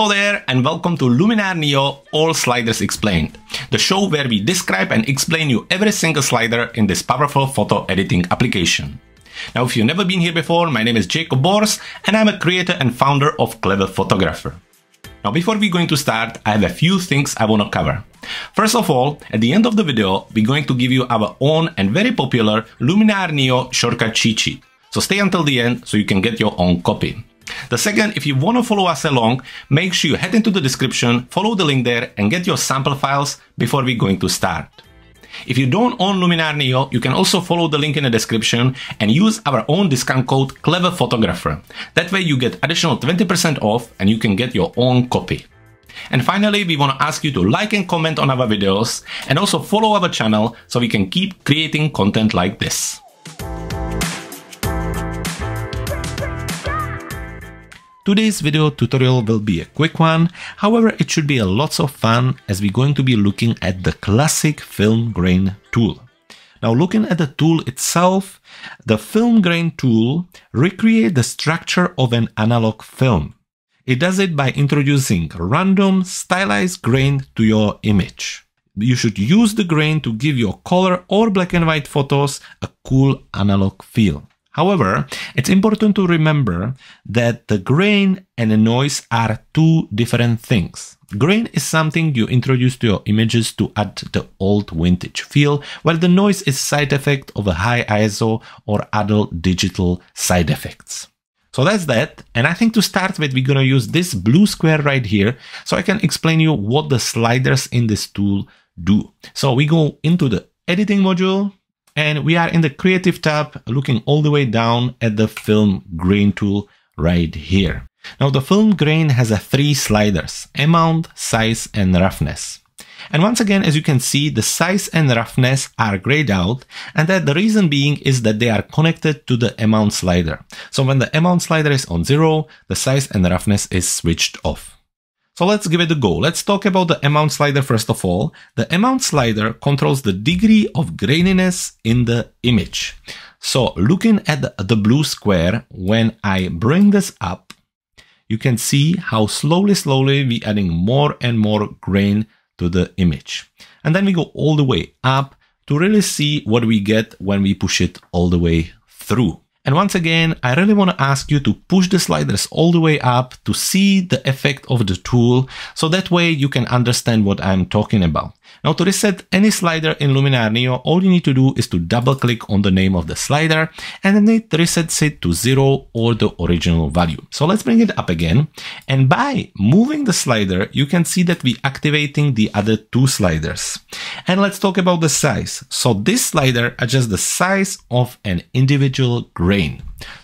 Hello there and welcome to Luminar Neo All Sliders Explained, the show where we describe and explain you every single slider in this powerful photo editing application. Now if you've never been here before, my name is Jacob Bors and I'm a creator and founder of Clever Photographer. Now before we're going to start, I have a few things I want to cover. First of all, at the end of the video, we're going to give you our own and very popular Luminar Neo shortcut cheat sheet. So stay until the end so you can get your own copy. The second, if you want to follow us along, make sure you head into the description, follow the link there and get your sample files before we're going to start. If you don't own Luminar Neo, you can also follow the link in the description and use our own discount code Clever Photographer. That way you get additional 20% off and you can get your own copy. And finally, we want to ask you to like and comment on our videos and also follow our channel so we can keep creating content like this. Today's video tutorial will be a quick one, however it should be a lot of fun as we're going to be looking at the classic Film Grain Tool. Now looking at the tool itself, the Film Grain Tool recreates the structure of an analog film. It does it by introducing random stylized grain to your image. You should use the grain to give your color or black and white photos a cool analog feel. However, it's important to remember that the grain and the noise are two different things. Grain is something you introduce to your images to add the old vintage feel, while the noise is side effect of a high ISO or other digital side effects. So that's that, and I think to start with we're gonna use this blue square right here so I can explain you what the sliders in this tool do. So we go into the editing module, and we are in the Creative tab, looking all the way down at the Film Grain Tool right here. Now the Film Grain has three sliders: amount, size and roughness. And once again, as you can see, the size and roughness are grayed out, and that the reason being is that they are connected to the amount slider. So when the amount slider is on 0, the size and roughness is switched off. So let's give it a go. Let's talk about the amount slider first of all. The amount slider controls the degree of graininess in the image. So looking at the blue square, when I bring this up, you can see how slowly we're adding more and more grain to the image. And then we go all the way up to really see what we get when we push it all the way through. And once again, I really want to ask you to push the sliders all the way up to see the effect of the tool, so that way you can understand what I'm talking about. Now to reset any slider in Luminar Neo, all you need to do is to double click on the name of the slider and then it resets it to 0 or the original value. So let's bring it up again, and by moving the slider you can see that we're activating the other two sliders. And let's talk about the size. So this slider adjusts the size of an individual grain.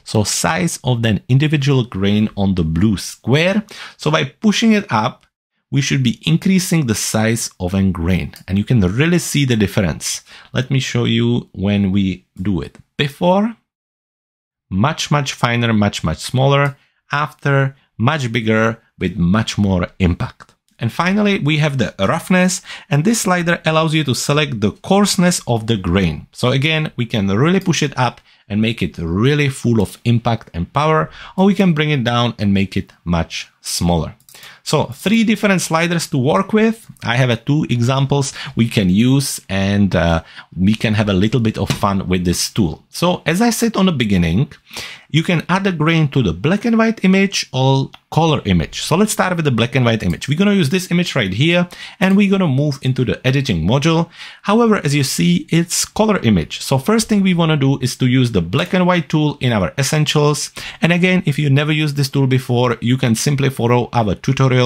So size of an individual grain on the blue square. So by pushing it up, we should be increasing the size of a grain, and you can really see the difference. Let me show you when we do it. Before, much finer, much smaller. After, much bigger with much more impact. And finally, we have the roughness, and this slider allows you to select the coarseness of the grain. So again, we can really push it up and make it really full of impact and power, or we can bring it down and make it much smaller. So three different sliders to work with. I have two examples we can use, and we can have a little bit of fun with this tool. So as I said on the beginning, you can add a grain to the black and white image or color image. So let's start with the black and white image. We're going to use this image right here, and we're going to move into the editing module. However, as you see, it's color image. So first thing we want to do is to use the black and white tool in our essentials. And again, if you never used this tool before, you can simply follow our tutorial,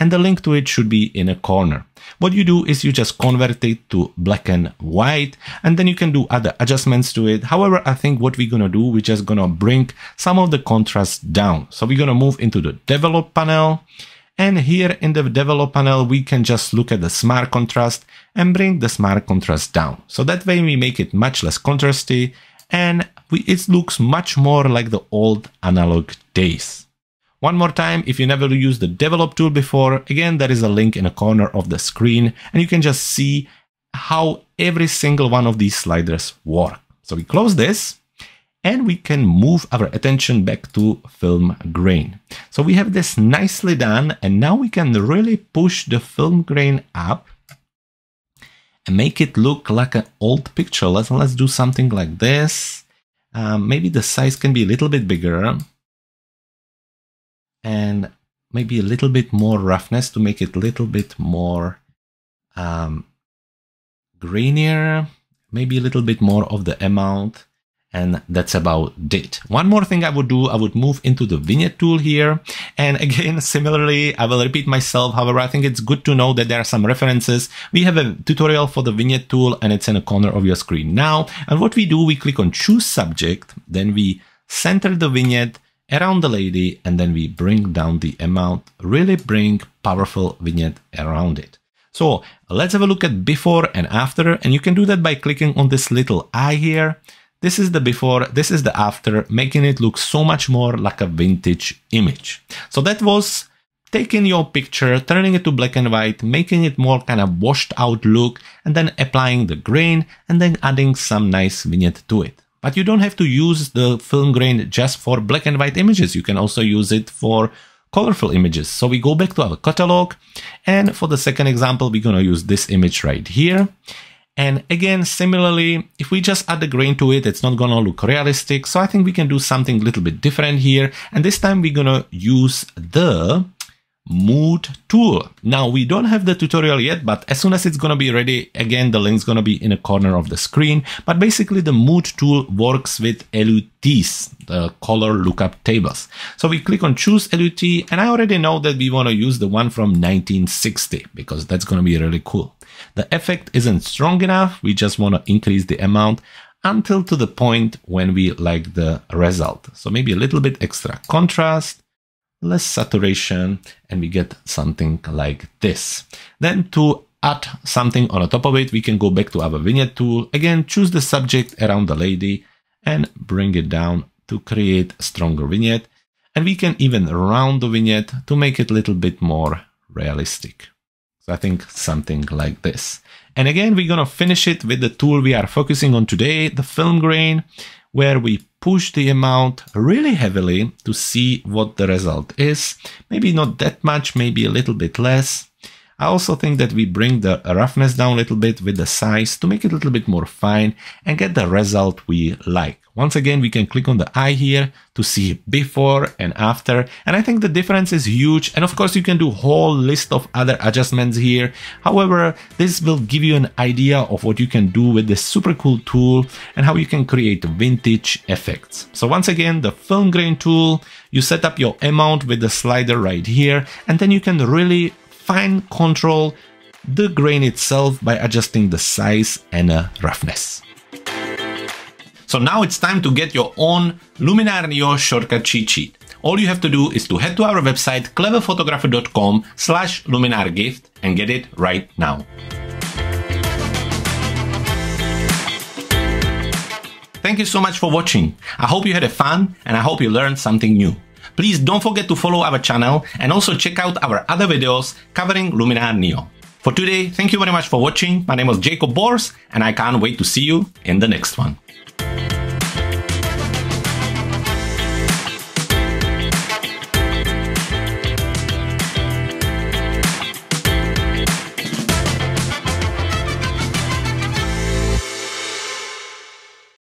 and the link to it should be in a corner. What you do is you just convert it to black and white, and then you can do other adjustments to it. However, I think what we're going to do, we're just going to bring some of the contrast down. So we're going to move into the develop panel, and here in the develop panel we can just look at the smart contrast and bring the smart contrast down. So that way we make it much less contrasty, and it looks much more like the old analog days. One more time, if you never used the develop tool before, again, there is a link in a corner of the screen, and you can just see how every single one of these sliders work. So we close this, and we can move our attention back to film grain. So we have this nicely done, and now we can really push the film grain up and make it look like an old picture. Let's do something like this. Maybe the size can be a little bit bigger and maybe a little bit more roughness to make it a little bit more grainier, maybe a little bit more of the amount, and that's about it. One more thing I would do, I would move into the vignette tool here. And again, similarly, I will repeat myself. However, I think it's good to know that there are some references. We have a tutorial for the vignette tool and it's in the corner of your screen now. And what we do, we click on choose subject, then we center the vignette around the lady, and then we bring down the amount, really bring powerful vignette around it. So let's have a look at before and after, and you can do that by clicking on this little eye here. This is the before, this is the after, making it look so much more like a vintage image. So that was taking your picture, turning it to black and white, making it more kind of washed out look, and then applying the grain and then adding some nice vignette to it. But you don't have to use the film grain just for black and white images. You can also use it for colorful images. So we go back to our catalog, and for the second example, we're going to use this image right here. And again, similarly, if we just add the grain to it, it's not going to look realistic. So I think we can do something a little bit different here. And this time we're going to use the mood tool. Now we don't have the tutorial yet, but as soon as it's going to be ready, again, the link's going to be in a corner of the screen. But basically the mood tool works with LUTs, the color lookup tables. So we click on choose LUT, and I already know that we want to use the one from 1960 because that's going to be really cool. The effect isn't strong enough. We just want to increase the amount until to the point when we like the result. So maybe a little bit extra contrast, less saturation, and we get something like this. Then to add something on top of it, we can go back to our vignette tool. Again, choose the subject around the lady and bring it down to create a stronger vignette. And we can even round the vignette to make it a little bit more realistic. So I think something like this. And again, we're going to finish it with the tool we are focusing on today, the film grain, where we push the amount really heavily to see what the result is. Maybe not that much, maybe a little bit less. I also think that we bring the roughness down a little bit with the size to make it a little bit more fine and get the result we like. Once again, we can click on the eye here to see before and after. And I think the difference is huge. And of course, you can do a whole list of other adjustments here. However, this will give you an idea of what you can do with this super cool tool and how you can create vintage effects. So once again, the film grain tool, you set up your amount with the slider right here, and then you can really fine control the grain itself by adjusting the size and roughness. So now it's time to get your own Luminar Neo shortcut cheat sheet. All you have to do is to head to our website cleverphotographer.com/luminargift and get it right now. Thank you so much for watching. I hope you had fun and I hope you learned something new. Please don't forget to follow our channel and also check out our other videos covering Luminar Neo. For today, thank you very much for watching. My name was Jacob Bors and I can't wait to see you in the next one.